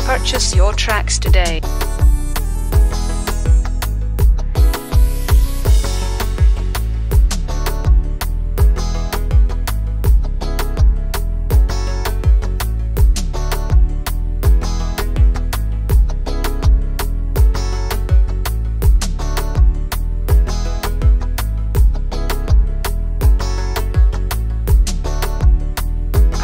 Purchase your tracks today.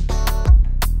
Purchase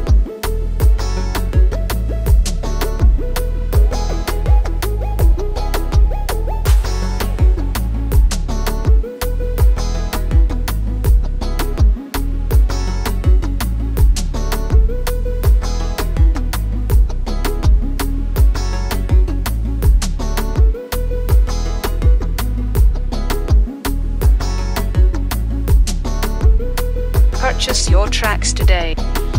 Purchase your tracks today.